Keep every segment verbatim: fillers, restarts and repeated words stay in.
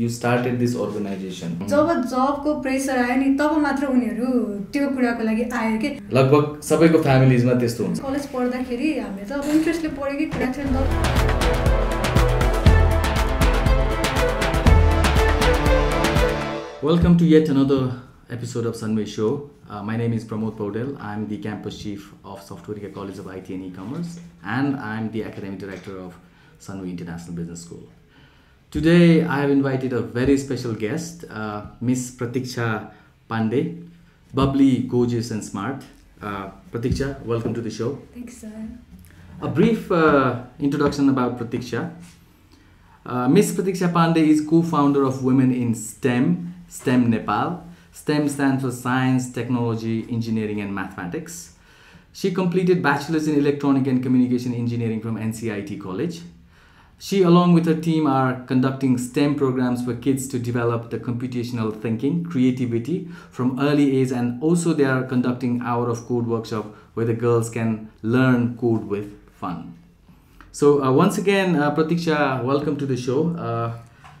You started this organization. Job job को pressure आयो नि तब मात्र उनीहरु त्यो कुराको लागि आए के लगभग सबैको families मा त्यस्तो हुन्छ. कलेज पढ्दाखेरि हामी त interest ले पढेकै कुरा थियो नि त. Welcome to yet another episode of Sunway Show. Uh, my name is Pramod Paudel. I'm the campus chief of Software-Ka College of I T and E-Commerce, and I'm the academic director of Sunway International Business School. Today, I have invited a very special guest, uh, Miss Pratiksha Pandey, bubbly, gorgeous, and smart. Uh, Pratiksha, welcome to the show. Thanks, sir. A brief uh, introduction about Pratiksha. Uh, Miss Pratiksha Pandey is co-founder of Women in STEM, STEM Nepal. STEM stands for Science, Technology, Engineering, and Mathematics. She completed Bachelor's in Electronic and Communication Engineering from N C I T College. She, along with her team, are conducting STEM programs for kids to develop the computational thinking, creativity from early age, and also they are conducting Hour of Code workshop where the girls can learn code with fun. So uh, once again, uh, Pratiksha, welcome to the show. Uh,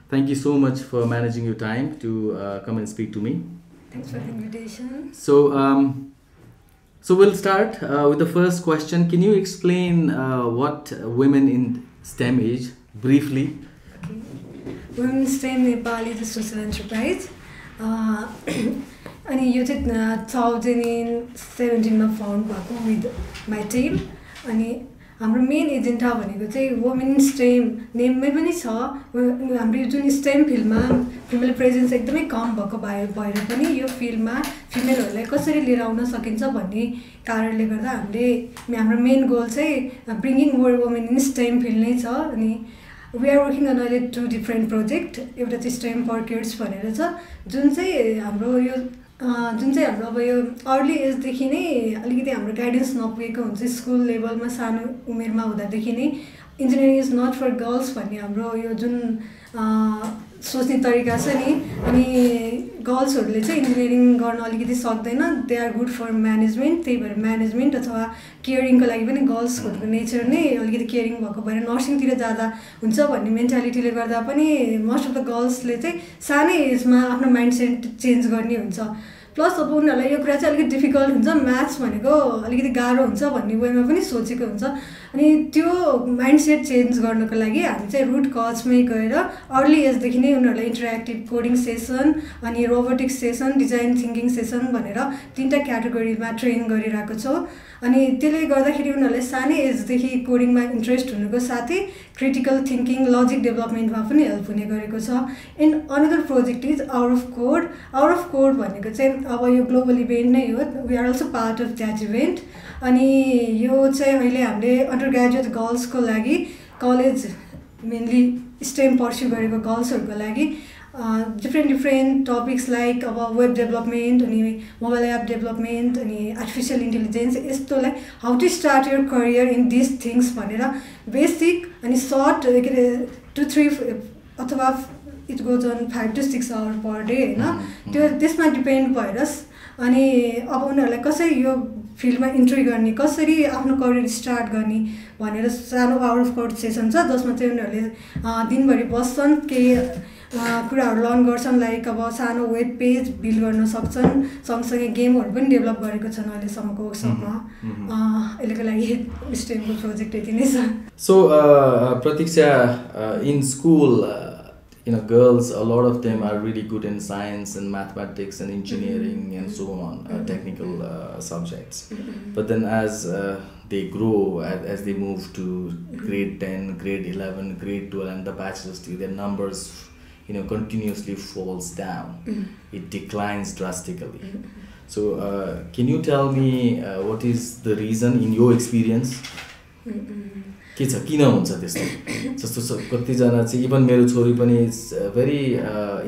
thank you so much for managing your time to uh, come and speak to me. Thanks for the invitation. So, um, so we'll start uh, with the first question. Can you explain uh, what women in STEM is briefly? Okay. Women in STEM Nepal is a social enterprise. Uh, and you did two thousand seventeen ma found with my team. And our main agent is women in STEM. Name may be our STEM field ma female presence एकदमै कम भएको भएर पनि यो फिल्डमा फिमेलहरुलाई कसरी लिएर आउन सकिन्छ भन्ने कारणले गर्दा हामीले हाम्रो मेन गोल चाहिँ bringing more women in STEM field नै छ अनि वी आर वर्किङ अन अहिले टु डिफरेन्ट प्रोजेक्ट एउटा चाहिँ स्टेम फर किड्स भनेर छ जुन चाहिँ हाम्रो यो जुन चाहिँ हाम्रो अब यो अर्ली एज देखि नै अलिकति हाम्रो गाइडेन्स नपुगेको हुन्छ स्कुल लेभलमा सानो उमेरमा हुँदादेखि नै engineering is not for girls भन्ने हाम्रो यो जुन सोच्ने तरिका छ नि अनि गर्ल्सहरुले चाहिँ इन्जिनियरिङ गर्न अलिकति सक्दैन they are good for management त्यही भएर म्यानेजमेन्ट अथवा केयरिङको लागि पनि गर्ल्सहरुको नेचर नै अलिकति केयरिङ भएको भएर नर्सिङतिर जाँदा हुन्छ भन्ने मेन्टालिटीले गर्दा पनि मोस्ट अफ द गर्ल्सले चाहिँ सानै एजमा आफ्नो माइन्डसेट चेन्ज गर्ने हुन्छ प्लस अब उनीहरुलाई यो कुरा चाहिँ अलिकति डिफिकल्ट हुन्छ म्याथ्स भनेको अलिकति गाह्रो हुन्छ भन्ने वेमा पनि सोचेको हुन्छ अनि त्यो माइन्डसेट चेन्ज गर्नको लागि हामी चाहिँ रुट कजमै गएर अर्ली एजदेखि नै उनीहरुलाई इन्टरएक्टिभ कोडिङ सेसन अनि robotics session design thinking session भनेर तीनटा क्याटेगोरीमा ट्रेन गरिरहेको छौं अनि त्यसले गर्दाखेरि उनीहरुलाई सानै एजदेखि कोडिङमा इन्ट्रेस्ट हुनुको साथै क्रिटिकल थिंकिङ लजिक डेभलपमेन्टमा पनि हेल्प हुने गरेको छ and another project is hour of code hour of code भनेको चाहिँ अब यो ग्लोबल इभेन्ट नै हो we are also part of that event अनि यो चाहिँ अहिले हामीले अन्डर ग्रेजुएट गर्ल्सको लागि कलेज मेनली स्टेम पर्स्यु गरेको गर्ल्सहरुको लागि डिफ्रेन्ट डिफ्रेन्ट टपिक्स लाइक अब वेब डेभलपमेन्ट अनि मोबाइल एप डेभलपमेन्ट अनि आर्टिफिसियल इन्टेलिजेन्स यस्तोलाई how to start your career in this things भनेर बेसिक अनि सर्ट के अरे टु थ्री अथवा it goes on five to six hour per day हैन त्यो त्यसमा डिपेन्ड भएर अनि अब उनीहरुलाई कसरी यो फिल्डमा इन्ट्री गर्ने कसरी आफ्नो करियर स्टार्ट गर्ने भनेर सानो आवर अफ कोड सेसन छ जसमा चाहिँ उनीहरुले दिनभरि बस्छन् केही कुराहरु लर्न गर्छन् लाइक अब सानो वेब पेज बिल्ड गर्न सक्छन् सँगसँगै गेमहरु पनि डेभलप गरेको छन् अहिलेसम्मको वर्कसपमा अहिलेको लागि स्टेमको प्रोजेक्ट यति नै छ so Pratiksha in school you know girls a lot of them are really good in science and mathematics and engineering mm-hmm. and so on uh, technical uh, subjects mm-hmm. but then as uh, they grow as, as they move to mm-hmm. grade ten grade eleven grade twelve and the bachelor's degree their numbers you know continuously falls down mm-hmm. it declines drastically mm-hmm. so uh, can you tell me uh, what is the reason in your experience mm-hmm. के छ किन हुन्छ त्यस्तो जस्तो कति जना चाहिँ even मेरो छोरी पनि is very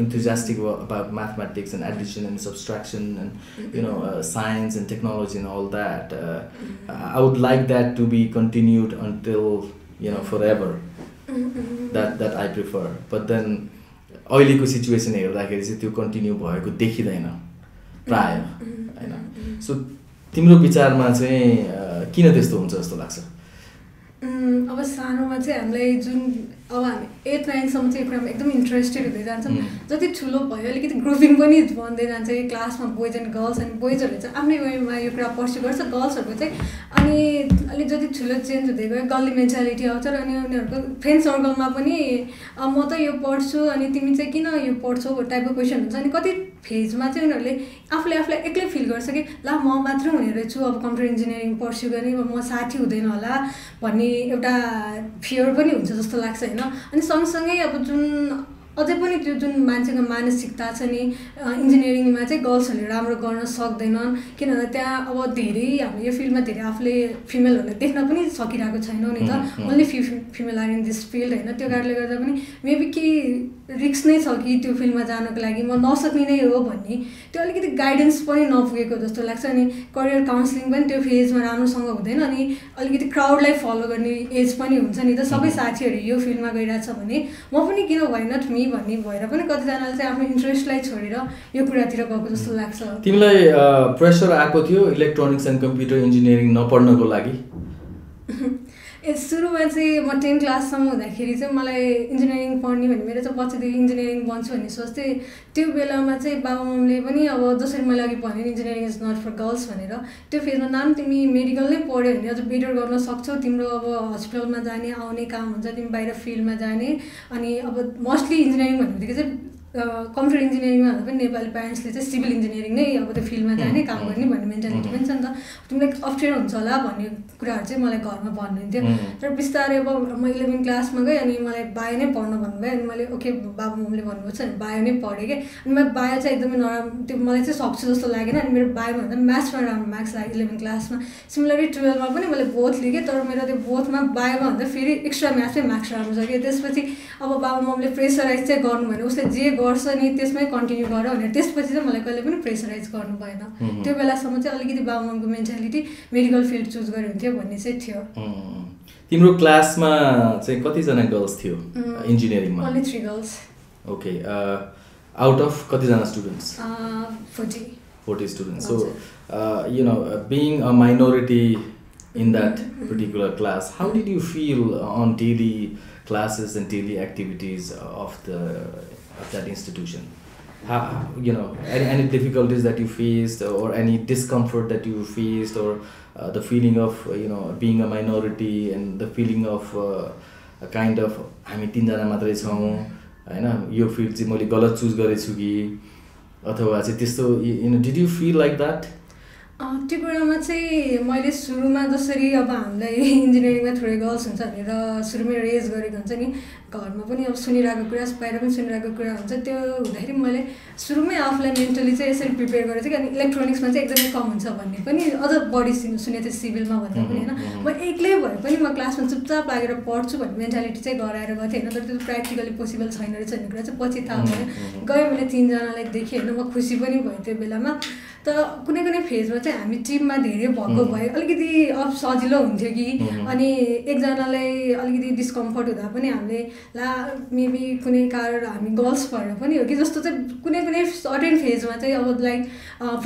enthusiastic about mathematics and addition and subtraction and you know science and technology and all that I would like that to be continued until you know for ever that that I prefer but then अहिलेको situation हेर्दाखेरि चाहिँ त्यो continue भएको देखिँदैन प्राय होइन so तिम्रो विचारमा चाहिँ किन त्यस्तो हुन्छ जस्तो लाग्छ अब सानोमा चाहिँ हामीलाई जुन अब हामी eighth ninth सम्म चाहिँ कुरामा एकदम इन्ट्रेस्टेड हुँदै जान्छौं जति ठुलो भयो अलिकति ग्रुपिङ पनि बन्दै जान्छ क्लासमा बोयज एन्ड गर्ल्स अनि बोयजहरुले चाहिँ आफ्नै वेमा यो कुरा पर्स्यु गर्छ गर्ल्सहरुको चाहिँ अनि अलि जति ठुलो चेन्ज हुँदै गयो गल्ली मेन्टालिटी आउँछ र अनि उनीहरुको फ्रेन्ड सर्कलमा पनि म त यो पढ्छु अनि तिमी चाहिँ किन यो पढ्छौ भन्ने टाइपको क्वेशन हुन्छ अनि कति फेजमा चाहिँ उनीहरुले आफूले आफूलाई एक्लै फिल गर्छ कि ला म मात्र हुने रहेछु अब कम्प्युटर इन्जिनियरिङ पढ्छु गरे म साथी हुँदैन होला भन्ने एउटा फियर पनि हुन्छ जस्तो लाग्छ हैन अनि सँगसँगै अब जुन अझै पनि त्यो जुन मान्छेको मानसिकता छ नि इन्जिनियरिङमा चाहिँ गर्ल्सहरूले राम्रो गर्न सक्दैनन् किनभने त्यहाँ अब धेरै हाम्रो यो फिल्डमा धेरै आफूले फिमेलहरूले देख्न पनि सकिरहेको छैनौ नि त only few female are in this field हैन त्यो कारणले गर्दा पनि मेबी केही रिस्क नै छ कि त्यो फिल्डमा जानको लागि म नसक्ने नै हो भन्ने त्यो अलिकति गाइडेन्स पनि नपुगेको जस्तो लाग्छ अनि करियर काउन्सलिङ पनि त्यो फेजमा राम्रोसँग हुँदैन अनि अलिकति क्राउडलाई फलो गर्ने एज पनि हुन्छ नि त सबै साथीहरू यो फिल्डमा गइराछ भने म पनि किन वाइ नट मी भन्ने भएर पनि कतिजनाले चाहिँ आफ्नो इन्ट्रेस्टलाई छोडेर यो कुरातिर गएको जस्तो लाग्छ तिमीलाई प्रेसर आएको थियो इलेक्ट्रोनिक्स एन्ड कम्प्युटर इन्जिनियरिङ नपढ्नको लागि ए सुरुमा चाहिँ म tenth क्लाससम्म हुँदाखेरि चाहिँ मलाई इन्जिनियरिङ पढ्ने भने मेरो चाहिँ पछिदेखि इन्जिनियरिङ बन्छु भन्ने सोच थिएँ त्यो बेलामा चाहिँ बाबु मम्मीले पनि अब जसरी मैले अघि भने engineering is not for girls भनेर त्यो फेजमा नाम तिमी मेडिकल नै पढ्यो भने अझ बेटर गर्न सक्छौ तिम्रो अब हस्पिटलमा जाने आउने काम हुन्छ तिमी बाहिर फिल्डमा जाने अनि अब मोस्टली इन्जिनियरिङ भन्नेबित्तिकै चाहिँ कम्प्युटर इन्जिनियरिङमा पनि नेपाली प्यारेन्ट्सले चाहिँ सिभिल इन्जिनियरिङ नै अब त्यो फिल्डमा जाने काम गर्ने भन्ने मेन्टालिटी पनि छ नि त तिमीलाई अप्ठ्यारो हुन्छ होला भन्ने कुराहरू चाहिँ मलाई घरमा भन्नुहुन्थ्यो तर बिस्तारै अब म इलेभेन्थ क्लासमा गएँ अनि मलाई बायो नै पढ्नु भन्नुभयो अनि मैले ओके बाबु मम्मीले भन्नुभयो अनि बायो नै पढेँ कि अनि मैले बायो चाहिँ एकदमै नराम्रो त्यो मलाई चाहिँ सक्छु जस्तो लागेन अनि मेरो बायोभन्दा म्याथ्समा राम्रो मार्क्स लाग्यो इलेभेन्थ क्लासमा सिमिलरली ट्वेल्भमा पनि मैले बोथ लिएँ तर मेरो त्यो बोथमा बायोभन्दा फेरि एक्स्ट्रा म्याथमै मार्क्स राम्रो छ कि त्यसपछि अब बाबु मम्मीले प्रेसराइज चाहिँ गर्नु भने उसले जे गर्छ नि त्यसमै कन्टिन्यू गर भनेर त्यसपछि चाहिँ मलाई कहिले पनि प्रेसराइज गर्नु भएन त्यो बेलासम्म चाहिँ अलिकति बाबु मम्मीको मेन्टालिटी मेडिकल फिल्ड चुज गरे हुन्थ्यो भन्ने चाहिँ थियो तिम्रो क्लासमा चाहिँ कतिजना गर्ल्स थियो इन्जिनियरिङमा only three girls okay out of कतिजना students forty students so you know being a minority in that particular class how did you feel on daily classes and daily activities of the Of that institution, how you know any, any difficulties that you faced, or any discomfort that you faced, or uh, the feeling of you know being a minority and the feeling of uh, a kind of हामी तीनजना मात्रै छौं हैन यो field चाहिँ मैले गलत choose गरेछु कि अथवा चाहिँ त्यस्तो you know did you feel like that? त्यो कुरामा चाहिँ मैले सुरुमा जसरी अब हामीलाई इन्जिनियरिङमा थोरै गर्ल्स हुन्छ भनेर सुरुमै रेज गरेको हुन्छ नि घरमा पनि अब सुनिरहेको कुरा बाहिर पनि सुनिरहेको कुरा हुन्छ त्यो हुँदाखेरि मैले सुरुमै आफूलाई मेन्टली चाहिँ यसरी प्रिपेयर गरेको थिएँ किनभने इलेक्ट्रोनिक्समा चाहिँ एकदमै कम हुन्छ भन्ने पनि अझ बढी सुनेको थिएँ सिभिलमा भन्दा पनि होइन म एक्लै भए पनि म क्लासमा चुपचाप लागेर पढ्छु भन्ने मेन्टालिटी चाहिँ गराएर गएको थिएँ होइन तर त्यो प्र्याक्टिकली पोसिबल छैन रहेछ भन्ने कुरा चाहिँ पछि थाहा भयो गएँ मैले तिनजनालाई देखेँ होइन म खुसी पनि भएँ त्यो बेलामा तर कुनै कुनै फेजमा चाहिँ हामी टिममा धेरै भएको भए अलिकति अब सजिलो हुन्थ्यो कि अनि एकजनालाई अलिकति डिस्कम्फर्ट हुँदा पनि हामीले ला मेबी कुनै कारण हामी गर्ल्स भएर पनि हो कि जस्तो चाहिँ कुनै कुनै सर्टेन फेजमा चाहिँ अब लाइक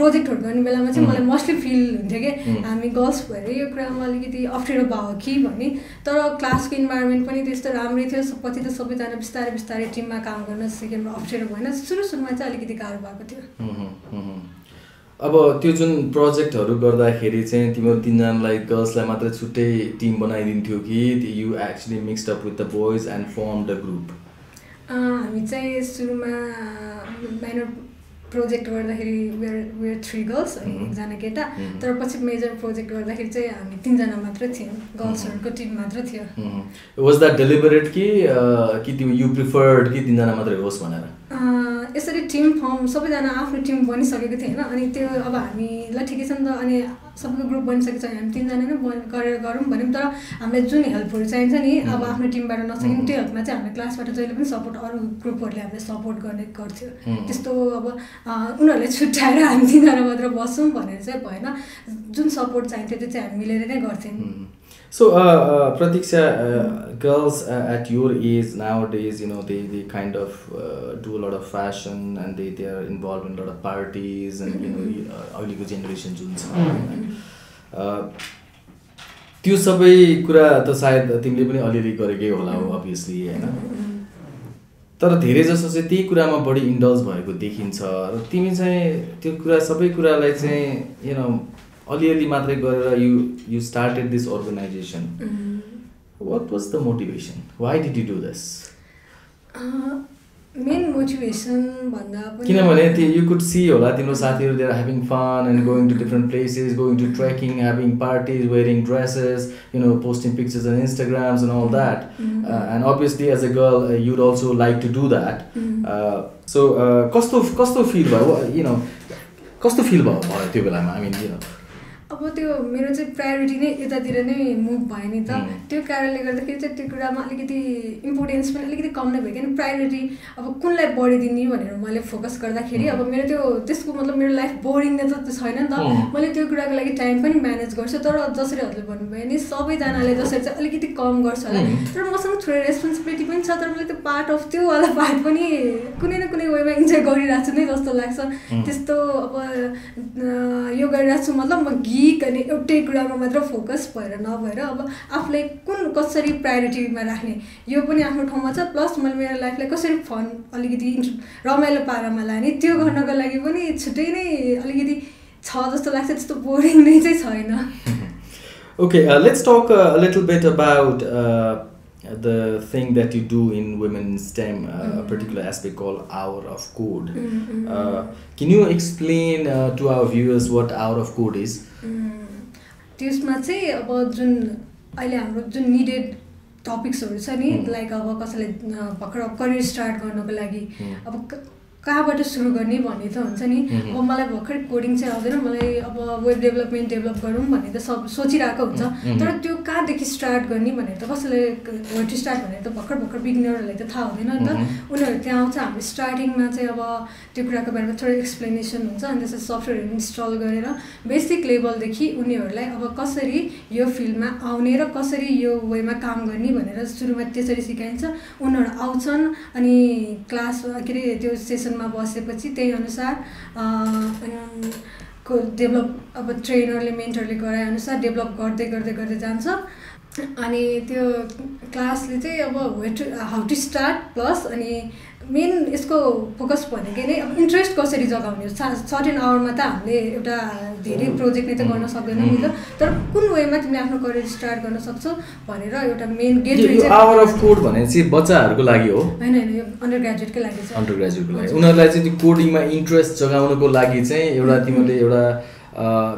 प्रोजेक्टहरू गर्ने बेलामा चाहिँ मलाई मोस्टली फिल हुन्थ्यो कि हामी गर्ल्स भएर यो कुरामा अलिकति अप्ठ्यारो भयो कि भन्ने तर क्लासको इन्भाइरोमेन्ट पनि त्यस्तो राम्रै थियो पछि त सबैजना बिस्तारै बिस्तारै टिममा काम गर्न सिकेर अप्ठ्यारो भएन सुरु सुरुमा चाहिँ अलिकति गाह्रो भएको थियो अब त्यो जुन प्रोजेक्टहरू गर्दाखेरि चाहिँ तिम्रो तीनजनालाई गर्ल्सलाई मात्र छुट्टै टिम बनाइदिन्थ्यो कि you actually mixed up with the boys and form the group हामी चाहिँ सुरुमा माइनर प्रोजेक्ट गर्दाखेरि वेयर वेयर थ्री गर्ल्स अनि एकजना केटा तर पछि मेजर प्रोजेक्ट गर्दाखेरि चाहिँ हामी तीनजना मात्र थियौँ गर्ल्सहरूको टिम मात्र थियो वाज द्याट डेलिभरेट कि कि तिमी यु प्रिफर्ड कि तीनजना मात्रै होस् भनेर यसरी टिम फर्म सबैजना आफ्नो टिम बनिसकेको थियो होइन अनि त्यो अब हामी ल ठिकै छ नि त अनि सबैको ग्रुप बनिसकेको छ हामी तिनजना नै गरेर गरौँ भन्यौँ तर हामीलाई जुन हेल्पहरू चाहिन्छ नि अब आफ्नो टिमबाट नसक्यौँ त्यो हेल्पमा चाहिँ हामीले क्लासबाट जहिले पनि सपोर्ट अरू ग्रुपहरूले हामीले सपोर्ट गर्ने गर्थ्यो त्यस्तो अब उनीहरूले छुट्याएर हामी तिनजना मात्र बस्छौँ भनेर चाहिँ भएन जुन सपोर्ट चाहिन्थ्यो त्यो चाहिँ हामी मिलेर नै गर्थ्यौँ So, uh, uh, Pratiksha, uh, girls uh, at your age nowadays, you know, they, they kind of uh, do a lot of fashion and they, they are involved in a lot of parties and, you know, early generation. Uh, त्यो सबै कुरा त सायद तिमीले पनि अलिअलि गरेकै होला obviously हैन तर धेरै जसो चाहिँ त्यही कुरामा बढी इन्डल्ज भएको देखिन्छ र तिमी चाहिँ त्यो कुरा सबै कुरालाई चाहिँ यु नो अलिअलि मात्रै गरेर you you started this organization what was the motivation why did you do this main motivation भन्दा पनि किनभने त्यो यु कुड सी होला तिम्रो साथीहरु they are having fun and going to different places going to trekking having parties wearing dresses you know posting pictures on Instagrams and all that and obviously as a girl uh, you would also like to do that uh, so कस्तो कस्तो feel भयो you know कस्तो feel भयो त्यो बेलामा I mean you know अब त्यो मेरो चाहिँ प्रायोरिटी नै यतातिर नै मुभ भयो नि त त्यो कारणले गर्दाखेरि चाहिँ त्यो कुरामा अलिकति इम्पोर्टेन्स पनि अलिकति कम नै भयो किन प्रायोरिटी अब कुनलाई बढी दिने भनेर मैले फोकस गर्दाखेरि अब मेरो त्यो त्यसको मतलब मेरो लाइफ बोरिङ नै त छैन नि त मैले त्यो कुराको लागि टाइम पनि म्यानेज गर्छु तर जसरी हजुरले भन्नुभयो नि सबैजनाले जसरी चाहिँ अलिकति कम गर्छ होला तर मसँग थोरै रेस्पोन्सिबिलिटी पनि छ तर मैले त्यो पार्ट अफ त्यो वाला पार्ट पनि कुनै न कुनै वेमा इन्जोय गरिरहेको छु नै जस्तो लाग्छ त्यस्तो अब यो गरिरहेको छु मतलब म अनि एउटै कुरामा मात्र फोकस भएर नभएर अब आफूलाई कुन कसरी प्रायोरिटीमा राख्ने यो पनि आफ्नो ठाउँमा छ प्लस मैले मेरो लाइफलाई कसरी फन अलिकति रमाइलो पारामा लाने त्यो गर्नको लागि पनि छुट्टै नै अलिकति छ जस्तो लाग्छ त्यस्तो बोरिङ नै चाहिँ छैन okay let's talk a little bit about the thing that you do in women's STEM uh, mm-hmm. a particular aspect called Hour of Code mm-hmm. uh, can you explain uh, to our viewers what Hour of Code is त्यसमा चाहिँ अब जुन अहिले हाम्रो जुन needed टपिक्सहरु छ नि like अब कसैले भर्खर करियर स्टार्ट गर्नको लागि अब कहाँबाट सुरु गर्ने भन्ने त हुन्छ नि अब मलाई भर्खर कोडिङ चाहिँ आउँदैन मलाई अब वेब डेभलपमेन्ट डेभलप गरौँ भन्ने त सब सोचिरहेको हुन्छ तर त्यो कहाँदेखि स्टार्ट गर्ने भनेर त कसैले टु स्टार्ट भनेर त भर्खर भर्खर बिगिनरहरूलाई त थाहा हुँदैन नि त उनीहरू त्यहाँ आउँछ हामीले स्टार्टिङमा चाहिँ अब त्यो कुराको बारेमा थोरै एक्सप्लेनेसन हुन्छ अनि त्यसपछि सफ्टवेयर इन्स्टल गरेर बेसिक लेभलदेखि उनीहरूलाई अब कसरी यो फिल्डमा आउने र कसरी यो वेमा काम गर्ने भनेर सुरुमा त्यसरी सिकाइन्छ उनीहरू आउँछन् अनि क्लास के अरे त्यो सेसन मा बसेपछि त्यही अनुसार को डेभलप अब ट्रेनरले मेन्टरले गराए अनुसार डेभलप गर्दै गर्दै गर्दै जान्छ अनि त्यो क्लासले चाहिँ अब हाउ टु स्टार्ट प्लस अनि मेन यसको फोकस भनेकै नै अब इन्ट्रेस्ट कसरी जगाउने सर्टेन आवरमा त हामीले एउटा धेरै प्रोजेक्ट नै त गर्न सक्दैनौँ नि त तर कुन वेमा तिमीले आफ्नो करियर स्टार्ट गर्न सक्छौ भनेर एउटा मेन गेटवे चाहिँ आवर अफ कोड भनेपछि बच्चाहरुको लागि हो हैन हैन यो अन्डर ग्रेजुएटकै लागि छ अन्डर ग्रेजुएटको लागि उनीहरुलाई चाहिँ त्यो कोडिङमा इन्ट्रेस्ट जगाउनको लागि चाहिँ एउटा तिमीले एउटा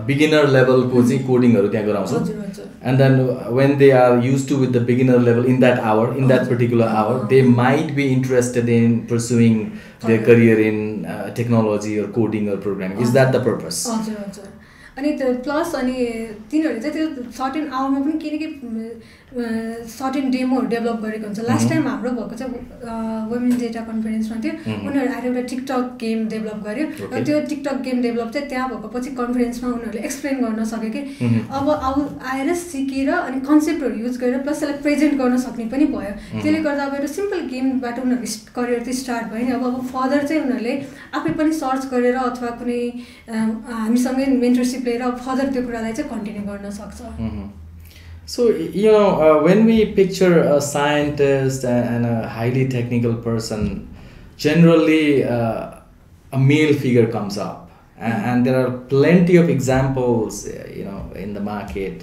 beginner level coaching coding haru tyaga garaउँछौ and then when they are used to with the beginner level in that hour in that particular hour they might be interested in pursuing their career in uh, technology or coding or programming is that the purpose हजुर हजुर अनि plus अनि तिनीहरुले चाहिँ त्यो certain आवरमा पनि के के सर्टेन डेमोहरु डेभलप गरेको हुन्छ लास्ट टाइम हाम्रो भएको चाहिँ वुमेन डेटा कन्फरेन्समा थियो उनीहरु आएर एउटा टिकटक गेम डेभलप गर्यो र त्यो टिकटक गेम डेभलप चाहिँ त्यहाँ भएको पछि कन्फरेन्समा उनीहरुले एक्सप्लेन गर्न सके कि अब आउ आएर सिकेर अनि कन्सेप्टहरु युज गरेर प्लस त्यसलाई प्रेजेन्ट गर्न सक्ने पनि भयो त्यसले गर्दा अब एउटा सिम्पल गेमबाट उनीहरु करियर चाहिँ स्टार्ट भयो नि अब अब फर्दर चाहिँ उनीहरुले आफै पनि सर्च गरेर अथवा कुनै हामीसँगै मेन्टरशिप further त्यो कुरालाई चाहिँ कन्टिन्यु गर्न सक्छ so you know uh, when we picture a scientist and a highly technical person generally uh, a male figure comes up and, and there are plenty of examples you know in the market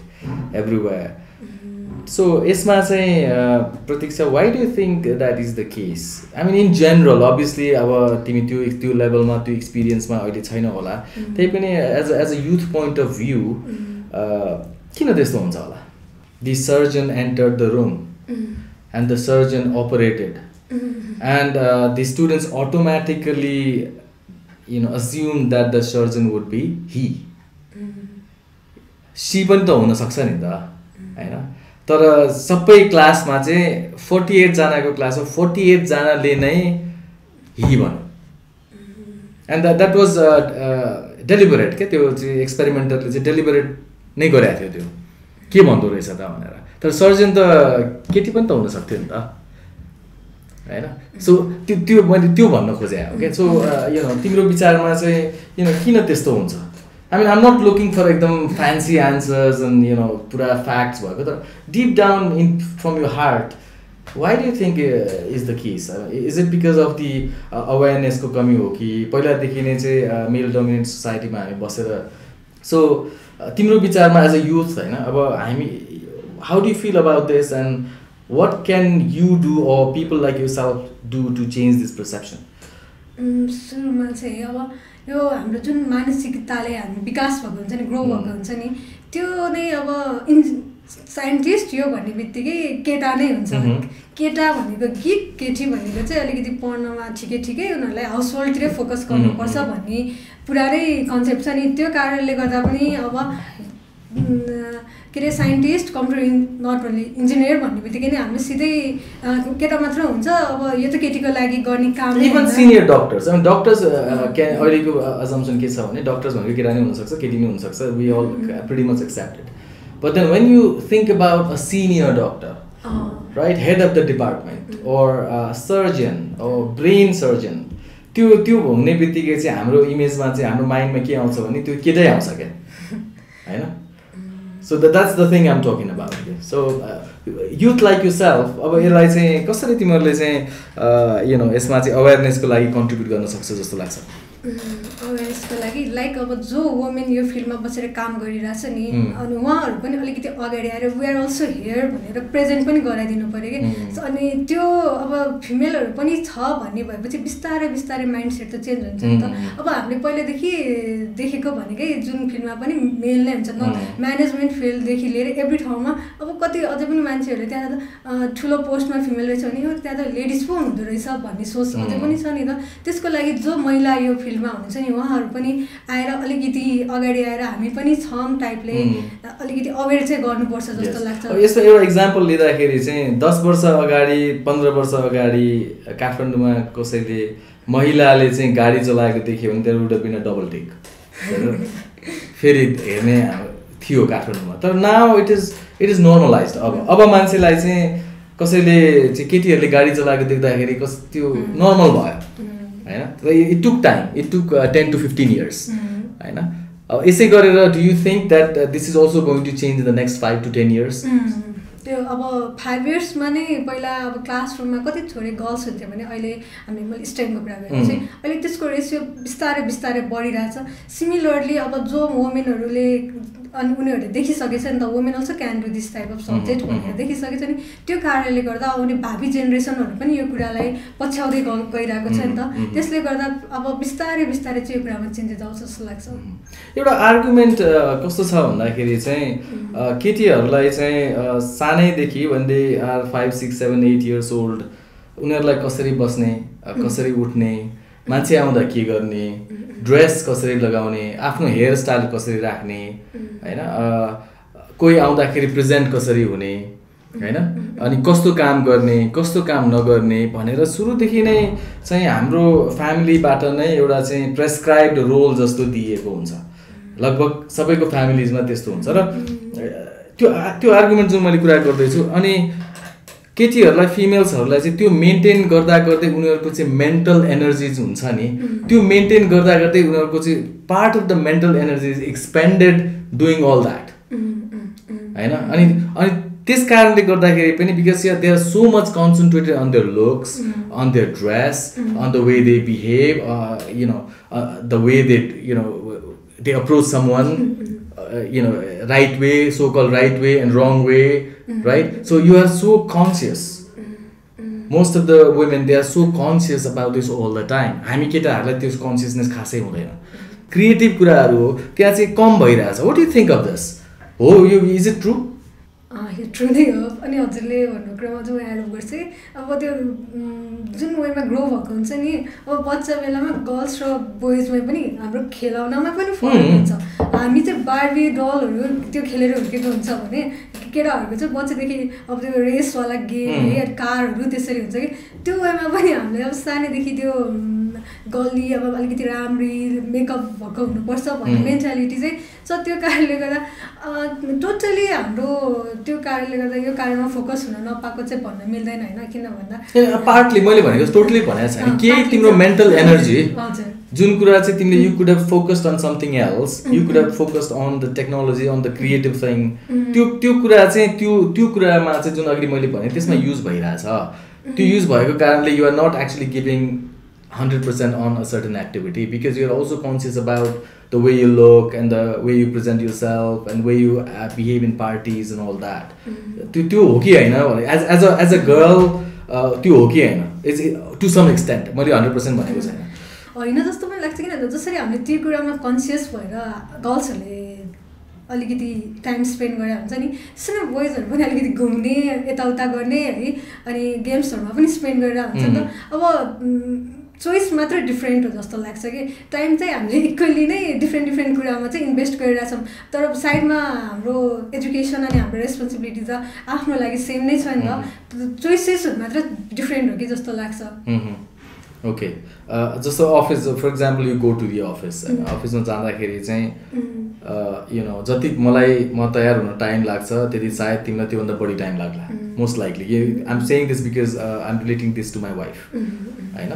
everywhere so isma chahi uh, Pratiksha why do you think that is the case I mean in general obviously our timi tyo tyo level ma tyo experience ma अहिले छैन होला त्यै पनि as a, as a youth point of view किन त्यस्तो हुन्छ होला the surgeon entered the room and the surgeon operated and uh, the students automatically you know assume that the surgeon would be he she पनि त हुन सक्छ नि त हैन तर सबै क्लासमा चाहिँ forty-eight जनाको क्लास हो forty-eight जनाले नै हि भन्यो and that that was deliberate के त्यो चाहिँ एक्सपेरिमेन्टरले चाहिँ डेलिबरेट नै गरेको थियो त्यो के भन्दो रहेछ त भनेर तर सर्जन त केटी पनि त हुन सक्थ्यो नि त हैन सो त्यो त्यो मैले त्यो भन्न खोजेँ ओके सो यु नो तिम्रो विचारमा चाहिँ यु नो किन त्यस्तो हुन्छ I mean, I'm not looking for like them fancy answers and you know, pura facts. But deep down in from your heart, why do you think uh, is the case? Uh, is it because of the uh, awareness ko kami ho ki पहिला देखिने चाहिँ male dominant society मा हामी बसेर. So, तिम्रो विचारमा as a youth, हैन अब हामी, how do you feel about this and what can you do or people like yourself do to change this perception? Um, so man say अब यो हाम्रो जुन मानसिकताले हामी विकास भएको हुन्छ नि, ग्रो भएको हुन्छ नि, त्यो नै अब साइन्टिस्ट यो भन्ने बित्तिकै केटा नै हुन्छ. केटा भनेको गिक, केटी भनेको चाहिँ अलिकति पढ्नमा ठिकै ठिकै उनीहरुलाई हाउसहोल्डतिर फोकस गर्नुपर्छ भन्ने पुरानै कन्सेप्ट छ नि. त्यो कारणले गर्दा पनि अब के रे scientist, computer not only engineer भन्ने बित्तिकै नि हामी सिधै केटा मात्र हुन्छ. अब यो त केटीको लागि गर्ने काम हो. इभन सिनियर डाक्टर्स, अनि डाक्टर्स क्यान अहिलेको अजम्पसन के छ भने डाक्टर्स भनेको केटा नै हुन सक्छ, केटी नै हुन सक्छ. We all pretty much accepted. But then when you think about a senior doctor, oh. right, head of the department, mm-hmm. or a surgeon, or brain surgeon, त्यो त्यो भन्ने बित्तिकै चाहिँ हाम्रो इमेजमा चाहिँ हाम्रो माइन्डमा के आउँछ भने त्यो केटै आउँछ के, हैन? So that, that's the thing I'm talking about. So uh, youth like yourself, अब यसलाई चाहिँ कसरी तिमीहरूले चाहिँ you know यसमा चाहिँ awareness को लागि contribute गर्न सक्छौ जस्तो लाग्छ? अवेरनेसको लागि लाइक अब जो वुमेन यो फिल्डमा बसेर काम गरिरहेछ नि, अनि उहाँहरू पनि अलिकति अगाडि आएर वी आर अल्सो हियर भनेर प्रेजेन्ट पनि गराइदिनु पऱ्यो कि. अनि त्यो अब फिमेलहरू पनि छ भन्ने भएपछि बिस्तारै बिस्तारै माइन्डसेट त चेन्ज हुन्छ नि त. अब हामीले पहिलेदेखि देखेको भनेकै जुन फिल्डमा पनि मेल नै हुन्छ नि, म्यानेजमेन्ट फिल्डदेखि लिएर एभ्री ठाउँमा. अब कति अझै पनि मान्छेहरूले त्यहाँ त ठुलो पोस्टमा फिमेल रहेछ भने त्यहाँ त लेडिज पो हुँदो रहेछ भन्ने सोच अझै पनि छ नि त. त्यसको लागि जो महिला यो फिल्डमा हुन्छ नि उहाँहरू पनि आएर अलिकति अगाडि आएर हामी पनि छम टाइपले अलिकति अवेर चाहिँ गर्नुपर्छ जस्तो लाग्छ. यस्तो एउटा इक्जाम्पल लिँदाखेरि चाहिँ दस वर्ष अगाडि, पन्ध्र वर्ष अगाडि काठमाडौँमा कसैले महिलाले चाहिँ गाडी चलाएको देख्यो भने there would been a double take फेरि हेर्ने थियो काठमाडौँमा. तर now it is it is normalized. अब अब मान्छेलाई चाहिँ कसैले चाहिँ केटीहरूले गाडी चलाएको देख्दाखेरि कस त्यो नर्मल भयो, हैन? It took time. It took uh, ten to fifteen years, हैन? अब यसै गरेर do you think that uh, this is also going to change in the next five to ten years? त्यो अब फाइभ इयर्समा नै पहिला अब क्लासरुममा कति थोरै गर्ल्स हुन्थ्यो भने अहिले हामीले मैले स्टेमको कुरा गरेको चाहिँ अहिले त्यसको रेसियो बिस्तारै बिस्तारै बढिरहेछ. सिमिलरली अब जो वुमेनहरूले अनि उनीहरूले देखिसकेछ नि त women also can do this type of subject भनेर देखिसकेछ नि. त्यो कारणले गर्दा आउने भावी जेनेरेसनहरू पनि यो कुरालाई पछ्याउँदै गइरहेको छ नि त. त्यसले गर्दा अब बिस्तारै बिस्तारै चाहिँ यो कुरामा चेन्जेस आउँछ जस्तो लाग्छ. एउटा आर्गुमेन्ट कस्तो छ भन्दाखेरि चाहिँ केटीहरूलाई चाहिँ सानैदेखि when they are five, six, seven, eight years old उनीहरूलाई कसरी बस्ने, कसरी उठ्ने, मान्छे आउँदा के गर्ने, ड्रेस कसरी लगाउने, आफ्नो हेयर स्टाइल कसरी राख्ने, हैन? कोही आउँदाखेरि प्रेजेन्ट कसरी हुने, हैन? अनि कस्तो काम गर्ने, कस्तो काम नगर्ने भनेर सुरुदेखि नै चाहिँ हाम्रो फ्यामिलीबाट नै एउटा चाहिँ प्रेस्क्राइब्ड रोल जस्तो दिएको हुन्छ. लगभग सबैको फ्यामिलीजमा त्यस्तो हुन्छ. र त्यो त्यो आर्गुमेन्ट जुन मैले कुरा गर्दैछु, अनि केटीहरूलाई फिमेल्सहरूलाई चाहिँ त्यो मेन्टेन गर्दा गर्दै उनीहरूको चाहिँ मेन्टल एनर्जिज हुन्छ नि, त्यो मेन्टेन गर्दा गर्दै उनीहरूको चाहिँ part of the mental energy is expended doing all that, हैन? अनि अनि त्यस कारणले गर्दाखेरि पनि because they are so much concentrated on their looks, on their dress, on the way they behave, you know the way they you know they approach someone, you know, right way, so called right way and wrong way, right? So you are so conscious. Most of the women, they are so conscious about this all the time. हामी केटाहरुलाई त्यो consciousness खासै हुँदैन. Creative कुराहरु हो त्यहाँ चाहिँ कम भइरहेछ. What do you think of this? Oh, you, is it true? यो ट्रु नै हो. अनि हजुरले भन्नु क्रममा जो एड गर्छ अब त्यो जुन वेमा ग्रो भएको हुन्छ नि, अब बच्चा बेलामा गर्ल्स र बोइजमा पनि हाम्रो खेलाउनमा पनि फरक हुन्छ. हामी चाहिँ बार्बी डलहरू त्यो खेलेर हुर्केको हुन्छ भने केटाहरूको चाहिँ बच्चादेखि अब त्यो रेसवाला गेम, हेयर कारहरू त्यसरी हुन्छ कि. त्यो वेमा पनि हामीले अब सानैदेखि त्यो गल्ली अब अलिकति राम्री मेकअप भएको हुनुपर्छ भन्ने मेन्टालिटी चाहिँ छ. त्यो कारणले गर्दा टोटली हाम्रो त्यो कारणले गर्दा यो कार्यमा फोकस हुन नपाएको चाहिँ भन्न मिल्दैन, होइन? किन भन्दा पार्टली मैले भनेको टोटली भनेको छैन. केही तिम्रो mental energy Jun Kurachi Timle, you could have focused on something else. You could have focused on the technology, on the creative thing. Tio Tio Kurachi, Tio Tio Kurama Jun Agri Malipan, it is my use by Raza. To use by currently you are not actually giving one hundred percent on a certain activity because you are also conscious about the way you look and the way you present yourself and way you uh, behave in parties and all that. To to okay, know as as a as a girl, uh, to okay, it's to some extent. Mali one hundred percent money was. Or you know, just to my like that, just say I'm not conscious for girls time spent going so boys are going games spend choice मात्र different हो जस्तो लाग्छ के time चाहिँ हामीले equally नै different different कुरामा चाहिँ invest गरिरहेका छौं तर साइडमा हाम्रो एजुकेसन अनि हाम्रो रेस्पोन्सिबिलिटी त आफ्नो लागि सेम नै छ नि त choices मात्र different हो के जस्तो लाग्छ ओके जस्तो office for example you go to the office हैन अफिसमा जाँदाखेरि चाहिँ यु नो जति मलाई म तयार हुन टाइम लाग्छ त्यति सायद तिमीलाई त्यो भन्दा बढी टाइम लाग्ला most likely I am saying this because I am relating this to my wife हैन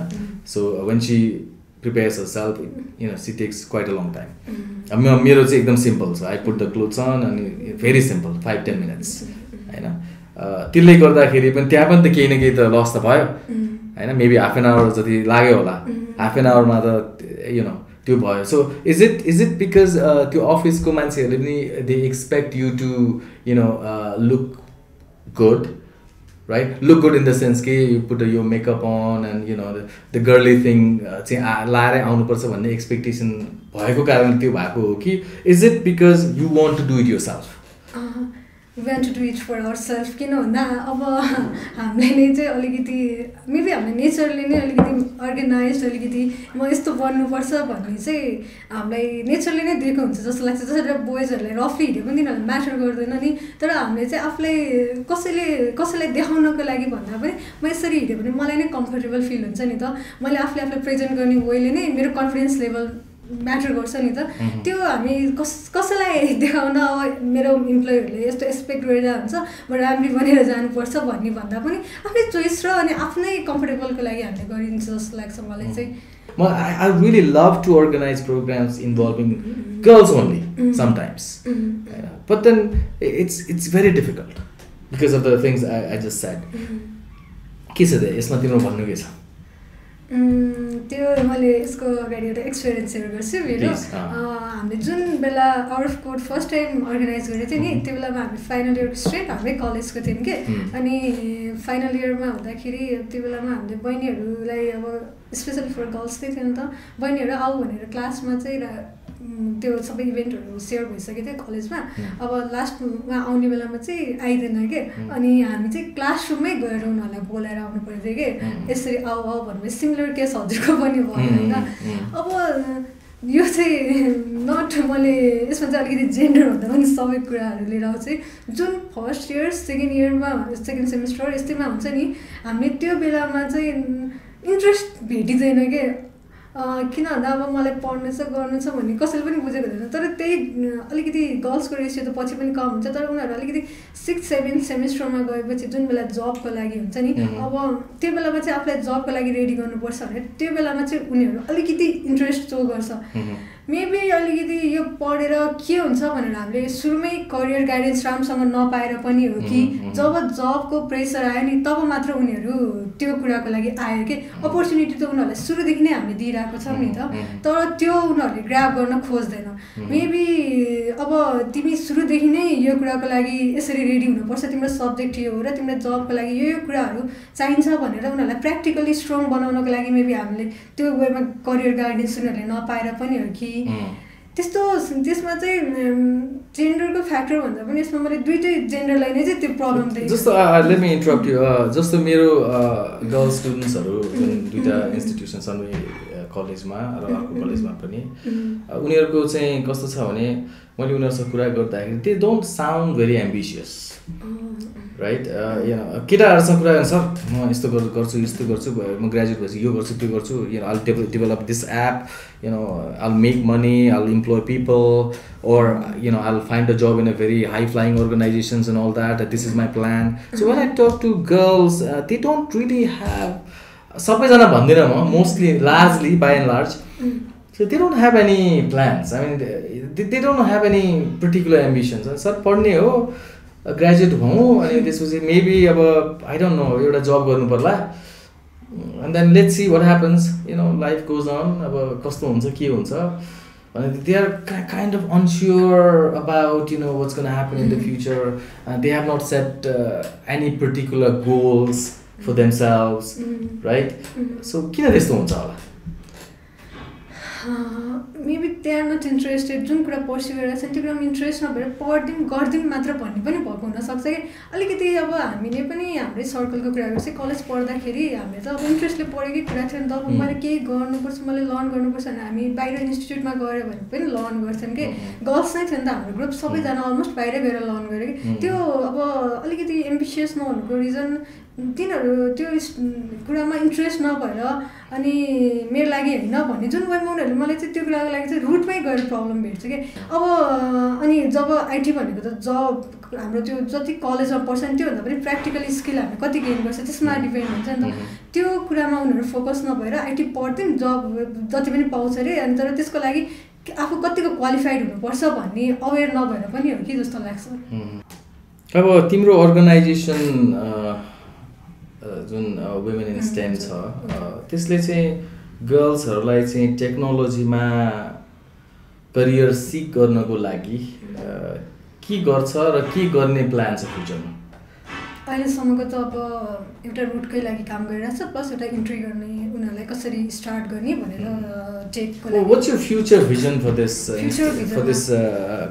so when she prepares herself you know she takes quite a long time अब मेरो चाहिँ एकदम सिम्पल छ I put the clothes on अनि very simple five ten minutes हैन त्यसले गर्दाखेरि पनि त्यहाँ पनि त केही न केही त लस त भयो And maybe half an hour जति लाग्यो होला half an hour मा त you know त्यो भयो so is it is it because uh, त्यो office को मान्छेहरुले पनि they expect you to you know uh, look good right look good in the sense कि you put your makeup on and you know the, the girly thing चाहिँ लाएर आउनुपर्छ भन्ने expectation भएको कारणले त्यो भएको हो कि is it because you want to do it yourself We want to do it for ourselves. You know, na. Aba, hamle ne jo aligiti. Maybe hamle naturally ne aligiti organized aligiti. Mo isto one versa bani se. Hamle naturally ne dekho unse. Just like just like boys are like roughly. Bandi na matter kar de na ni. Tera hamle se afle kosele kosele dekho na kalagi banda. Bani mo isari de bani. Malai ne comfortable feel unse ni to. Malai afle afle present karni boyle ne. Mere confidence level. Matter गर्छ नि त त्यो हामी कसैलाई देखाउन मेरो इम्प्लोयरले यस्तो expect गरेर हुन्छ म राम्री बनेर जानुपर्छ भन्ने भन्दा पनि आफ्नै चोइस र अनि आफ्नै कम्फर्टेबलको लागि हामीले गरिन्छ जस्तो लाग्छ मलाई चाहिँ म I really love to organize programs involving girls only sometimes but then it's it's very difficult because of the things I I just said के छ त यसमा तिम्रो भन्नु के छ त्यो मैले यसको अगाडि एउटा एक्सपिरियन्स सेयर गर्छु मेरो हामीले जुन बेला hour of code first time organize गरेको थियो नि त्यो बेलामा हामी फाइनल इयरको स्ट्रेट हाम्रै कलेजको थियौँ कि अनि फाइनल इयरमा हुँदाखेरि त्यो बेलामा हामीले बहिनीहरूलाई अब स्पेसली फर गर्ल्स नै थियो नि त बहिनीहरू आऊ भनेर क्लासमा चाहिँ त्यो सबै इभेन्टहरू सेयर भइसकेको थियो कलेजमा अब लास्टमा आउने बेलामा चाहिँ आइदैन के अनि हामी चाहिँ क्लासरुममै गएर उनीहरूलाई बोलाएर आउनु पर्थ्यो कि यसरी आऊ आऊ भन्ने सिमिलर केस हजुरको पनि भयो होइन अब यो चाहिँ नट मैले यसमा चाहिँ अलिकति जेन्डरभन्दा पनि सबै कुराहरू लिएर आउँछु जुन फर्स्ट इयर सेकेन्ड इयरमा सेकेन्ड सेमिस्टर यस्तैमा हुन्छ नि हामीले त्यो बेलामा चाहिँ इन्ट्रेस्ट भेटिँदैन के किन भन्दा अब मलाई पढ्नु छ गर्नु छ भन्ने कसैले पनि बुझेको हुँदैन तर त्यही अलिकति गर्ल्सको रेसियो त पछि पनि कम हुन्छ तर उनीहरू अलिकति सिक्स सेभेन सेमिस्टरमा गएपछि जुन बेला जबको लागि हुन्छ नि अब त्यो बेलामा चाहिँ आफूलाई जबको लागि रेडी गर्नुपर्छ भने त्यो बेलामा चाहिँ उनीहरू अलिकति इन्ट्रेस्ट सो गर्छ मेबी अलिकति यो पढेर के हुन्छ भनेर हामीले सुरुमै करियर गाइडेन्स राम्रोसँग नपाएर पनि हो कि जब जबको प्रेसर आयो नि तब मात्र उनीहरू त्यो कुराको लागि आयो कि अपर्च्युनिटी त उनीहरूलाई सुरुदेखि नै हामीले दिइरहेको छौँ नि त तर त्यो उनीहरूले ग्राब गर्न खोज्दैन मेबी अब तिमी सुरुदेखि नै यो कुराको लागि यसरी रेडी हुनुपर्छ तिम्रो सब्जेक्ट यो हो र तिम्रो जबको लागि यो यो कुराहरू चाहिन्छ भनेर उनीहरूलाई प्र्याक्टिकली स्ट्रङ बनाउनको लागि मेबी हामीले त्यो वेमा करियर गाइडेन्स उनीहरूले नपाएर पनि हो कि त्यस्तो त्यसमा चाहिँ जेन्डरको फ्याक्टर भन्दा पनि यसमा मैले दुईटै जेन्डरलाई नै चाहिँ त्यो प्रब्लम देखेँ जस्तो लेट मी इन्टरप्ट यु जस्तो मेरो गर्ल्स स्टुडेन्ट्सहरू जुन दुईवटा इन्स्टिट्युसन सन्वे कलेजमा र अर्को कलेजमा पनि उनीहरूको चाहिँ कस्तो छ भने मैले उनीहरूसँग कुरा गर्दाखेरि they don't sound very ambitious right यहाँ केटाहरूसँग कुरा गर्नु सर म यस्तो गर्छु यस्तो गर्छु म ग्रेजुएट भएपछि यो गर्छु त्यो गर्छु you know I will develop this app you know, I'll make money, I'll employ people, or, you know, I'll find a job in a very high-flying organizations and all that. This is my plan. So when I talk to girls, uh, they don't really have सबैजना भन्दिनँ म mostly largely by and large so they don't have any plans. I mean they, they don't have any particular ambitions. Sir पढ्ने हो graduate भऊ अनि त्यसपछि maybe अब I don't know एउटा जब गर्नु पर्ला and then let's see what happens, you know, life goes on. अब कस्तो हुन्छ के हुन्छ and they are kind of unsure about, you know, what's going to happen in the future. Uh, they have not set uh, any particular goals for themselves, mm-hmm. right? Mm-hmm. So, kina desto huncha hola? Maybe they are not interested. Jun kura pursue garera cha, tyo kura ma interest nabhera padin gardin matra bhanne pani bhako hun sakcha ke alikiti aba hamile pani hamro circle ko kura garchha college padda kheri hamile ta aba interest le padekai kura thiyo ni ta aba male ke garnu parcha male learn garnu parcha ani hami bahira institute ma gaera bhane pani learn garchhan ke girls nai thiyo ni ta hamro group sabai jana almost bahira gera learn gare ke tyo aba alikiti ambitious nahunko reason तिनीहरु त्यो कुरामा interest नभएर अनि मेरो लागि हैन भन्ने जुन वे मउनहरुले मलाई चाहिँ त्यो कुराको लागि चाहिँ रुटमै गएर प्रब्लम भेट्छ के अब अनि जब आईटी भनेको त जब हाम्रो त्यो जति कलेजमा पर्सेन्ट त्यो भन्दा पनि प्र्याक्टिकल स्किल हामी कति गेन गर्छ त्यसमा डिपेन्ड हुन्छ नि त त्यो कुरामा उनीहरु फोकस नभएर आईटी पढ्दैन जब जति पनि पाउँछ रे अनि तर त्यसको लागि आफू कतिको क्वालिफाइड हुनुपर्छ भन्ने अवेयर नभएर पनि हो कि जस्तो लाग्छ अब तिम्रो अर्गनाइजेसन जुन women in STEM छ त्यसले चाहिँ गर्ल्सहरुलाई चाहिँ टेक्नोलोजीमा करियर सिक गर्नको लागि के गर्छ र के गर्ने प्लान छ फ्युचरमा अहिले सम्मको त अब एउटा रुटकै लागि काम गरिरहेछ प्लस एउटा इन्ट्री गर्ने उनीहरुलाई कसरी स्टार्ट गर्ने भनेर टेकको लागि what's your future vision for this for this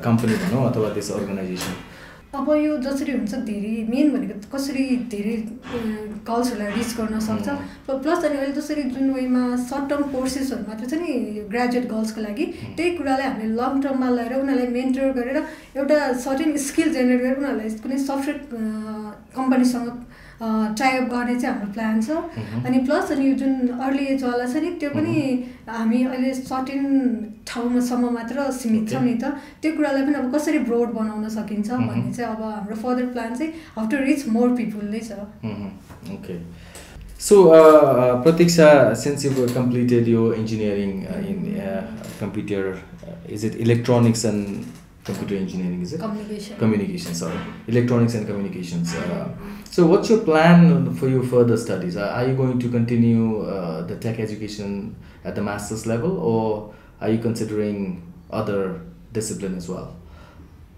company भनौं अथवा दिस अर्गनाइजेसन अब यो जसरी हुन्छ धेरै मेन भनेको कसरी धेरै कल्सहरूलाई रिच गर्न सक्छ प्लस अनि अहिले जसरी जुन वेमा सर्ट टर्म कोर्सेसहरु मात्र छ नि ग्रेजुएट गर्ल्सको लागि त्यही कुरालाई हामीले लङ टर्ममा ल्याएर उनीलाई मेन्टर गरेर एउटा सर्टेन स्किल जेनेरेट गरेर उनीलाई कुनै सफ्टवेयर कम्पनीसँग टाई अप गर्ने चाहिँ हाम्रो प्लान छ अनि प्लस अनि यो जुन अर्ली एज वाला छ नि त्यो पनि हामी अहिले सर्टेन ठाउँमा सम्म मात्र सीमित छौं नि त त्यो कुरालाई पनि अब कसरी ब्रोड बनाउन सकिन्छ भन्ने चाहिँ अब हाम्रो फर्दर प्लान चाहिँ how to reach more people नै छ okay so Pratiksha since you completed your engineering in computer is it electronics and computer engineering is it? Communication. Communication, sorry. Electronics and communications. Uh, so what's your plan for your further studies? Are, are you going to continue uh, the tech education at the master's level or are you considering other discipline as well?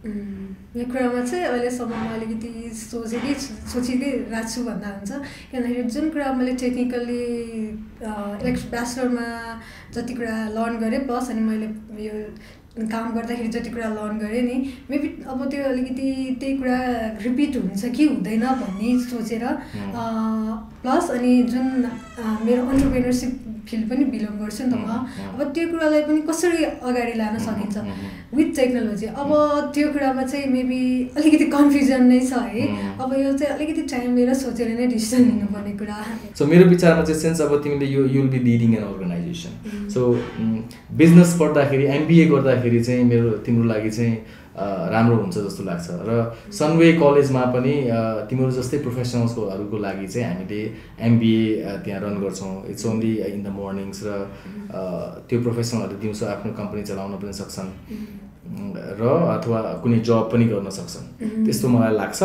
यो कुरामा चाहिँ अहिलेसम्म म अलिकति सोचेकै सोचिँदै राख्छु भन्दा हुन्छ किनभने जुन कुरा मैले टेक्निकली ब्याचलरमा जति कुरा लर्न गरेँ प्लस अनि मैले यो काम गर्दाखेरि जति कुरा लर्न गरे नि मेबी अब त्यो अलिकति त्यही कुरा रिपिट हुन्छ कि हुँदैन भन्ने सोचेर प्लस अनि जुन मेरो एन्टरप्रेन्योरशिप फिल्ड पनि बिलोङ गर्छु नि त म अब त्यो कुरालाई पनि कसरी अगाडि लान सकिन्छ विथ टेक्नोलोजी अब त्यो कुरामा चाहिँ मेबी अलिकति कन्फ्युजन नै छ है अब यो चाहिँ अलिकति टाइम लिएर सोचेर नै डिसिजन लिनुपर्ने कुरा सो मेरो विचारमा चाहिँ सेन्स अब तिमीले यो you'll be leading an organisation so business पढ्दाखेरि एमबीए गर्दाखेरि चाहिँ मेरो तिम्रो लागि चाहिँ राम्रो हुन्छ जस्तो लाग्छ र सनवे कलेजमा पनि तिम्रो जस्तै प्रोफेसनल्सहरुको लागि चाहिँ हामीले एमबीए त्यहाँ रन गर्छौं it's only in the mornings र त्यो प्रोफेसनलहरु दिउँसो आफ्नो कम्पनी चलाउन पनि सक्छन् र अथवा कुनै जब पनि गर्न सक्छन् त्यस्तो मलाई लाग्छ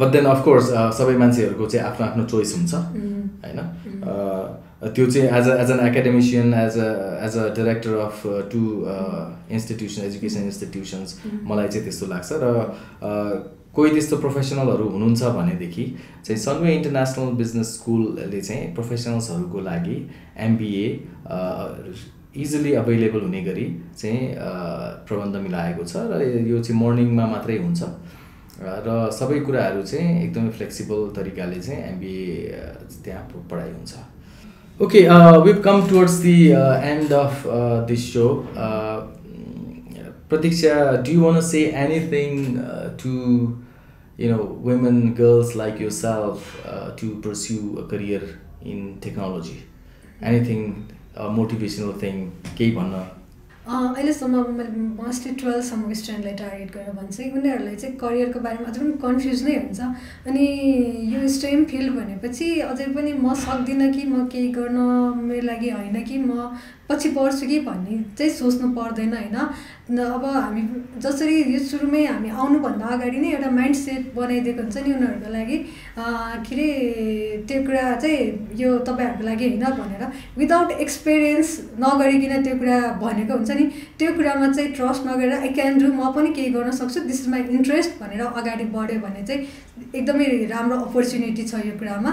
बट देन अफ कोर्स सबै मान्छेहरुको चाहिँ आफ्नो आफ्नो चोइस हुन्छ हैन त्यो चाहिँ as a as an academician as a as a director of to institution education institutions मलाई चाहिँ त्यस्तो लाग्छ र कोही त्यस्तो प्रोफेसनलहरू हुनुहुन्छ भनेदेखि चाहिँ सनवे इन्टरनेसनल बिजनेस स्कुलले चाहिँ प्रोफेसनल्सहरूको लागि एमबीए इजिली अवेलेबल हुने गरी चाहिँ प्रबन्ध मिलाएको छ र यो चाहिँ मर्निङमा मात्रै हुन्छ र सबै कुराहरू चाहिँ एकदमै फ्लेक्सिबल तरिकाले चाहिँ एमबीए त्यहाँ पढाइ हुन्छ Okay, uh, we've come towards the uh, end of uh, this show. Uh, Pratiksha, do you want to say anything uh, to, you know, women, girls like yourself uh, to pursue a career in technology? Anything, a motivational thing? Ke bhanna? mostly twelve students target गरेर career को बारेमा अझै confused नै हुन्छ अनि यो STEM field भनेपछि अझै पनि म सक्दिन कि म के गर्न मेरो लागि हैन कि म पछि पढ्छु कि भन्ने चाहिँ सोच्नु पर्दैन हैन अब हामी जसरी यो सुरुमै हामी आउनु भन्दा अगाडि नै एउटा माइन्डसेट बनाइदिएको हुन्छ नि उनीहरुको लागि के रे त्यो कुरा चाहिँ यो तपाईहरुको लागि हैन भनेर विदाउट एक्सपीरियन्स नगरिकिन त्यो कुरा भनेको हुन्छ नि त्यो कुरामा चाहिँ ट्रस्ट नगरेर आई क्यान डु म पनि केही गर्न सक्छु दिस इज माइ इन्ट्रेस्ट भनेर अगाडि बढ्यो भने चाहिँ एकदमै राम्रो अपर्चुनिटी छ यो कुरामा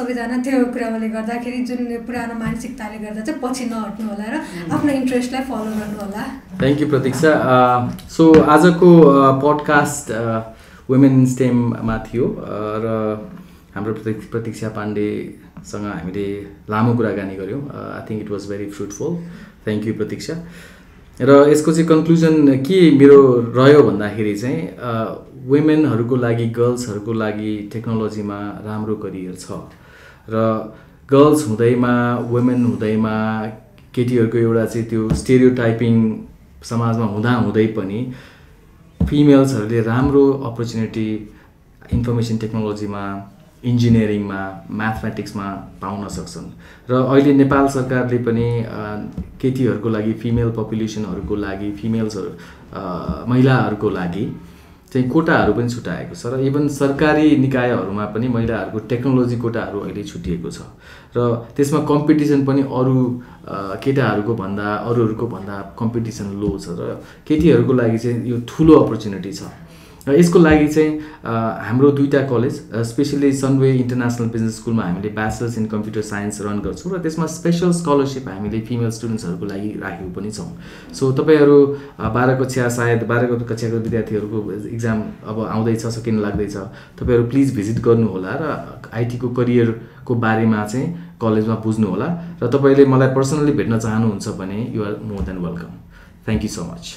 सबैजना त्यो कुराले गर्दाखेरि जुन पुरानो मानसिकताले गर्दा चाहिँ पछि न हट्नु होला र आफ्नो इन्ट्रेस्टलाई फलो गर्नु होला थ्यांक यू प्रतीक्षा सो आजको पडकास्ट वुमेन इन स्टेम मा थियो र हाम्रो प्रतीक्षा पाण्डे सँग हामीले लामो कुराकानी गर्यौं I think it was very fruitful thank you Pratiksha र यसको चाहिँ कन्क्लुजन के मेरो रह्यो भन्दाखेरि चाहिँ वुमेन हरुको लागि गर्ल्स हरुको लागि टेक्नोलोजीमा राम्रो करियर छ र गर्ल्स हुँदैमा वुमेन हुँदैमा केटीहरुको एउटा चाहिँ त्यो स्टेरियोटाइपिङ समाजमा हुँदा हुँदै पनि फिमेल्स हरुले राम्रो अपर्चुनिटी इन्फर्मेसन टेक्नोलोजीमा इन्जिनियरिङमा म्याथमेटिक्समा पाउन सक्छन् र अहिले नेपाल सरकारले पनि केटीहरुको लागि फिमेल पपुलेसनहरुको लागि फिमेल्सहरु महिलाहरुको लागि चाहिँ कोटाहरु पनि छुटाएको छ र इभन सरकारी निकायहरुमा पनि महिलाहरुको टेक्नोलोजी कोटाहरु अहिले छुटिएको छ र त्यसमा कम्पिटिसन पनि अरु केटाहरुको भन्दा अरूहरुको भन्दा कम्पिटिसन लो छ र केटीहरुको लागि चाहिँ यो ठूलो अपर्चुनिटी छ र यसको लागि चाहिँ हाम्रो दुईटा college specially Sunway international business स्कुलमा हामीले bachelors in computer science run गर्छौं र त्यसमा स्पेशल स्कलरशिप हामीले फिमेल स्टुडेन्ट्सहरुको लागि राखेको पनि छौं सो तपाईहरु बाह्र कक्षा सायद बाह्र कक्षाको विद्यार्थीहरुको एक्जाम अब आउँदै छ सकिन लाग्दै छ तपाईहरु प्लिज भिजिट गर्नु होला र आईटी को करियर को बारेमा चाहिँ कलेजमा बुझ्नु होला र तपाईले मलाई पर्सनली भेट्न चाहनुहुन्छ भने you are more than welcome thank you so much